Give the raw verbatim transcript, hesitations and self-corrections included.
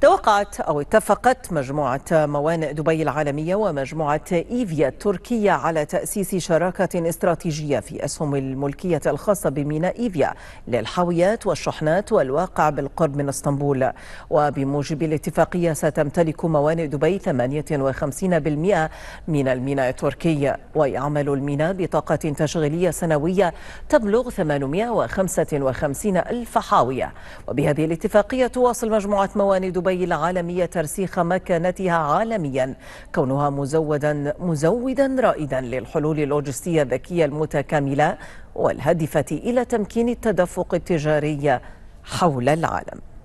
توقعت أو اتفقت مجموعة موانئ دبي العالمية ومجموعة إيفيا التركية على تأسيس شراكة استراتيجية في أسهم الملكية الخاصة بميناء إيفيا للحاويات والشحنات والواقع بالقرب من اسطنبول. وبموجب الاتفاقية ستمتلك موانئ دبي ثمانية وخمسين بالمئة من الميناء التركي، ويعمل الميناء بطاقة تشغيلية سنوية تبلغ ثمانمئة وخمسة وخمسين ألف حاوية. وبهذه الاتفاقية تواصل مجموعة موانئ دبي دبي العالمية ترسيخ مكانتها عالميا، كونها مزودا مزودا رائدا للحلول اللوجستية الذكية المتكاملة والهادفة إلى تمكين التدفق التجاري حول العالم.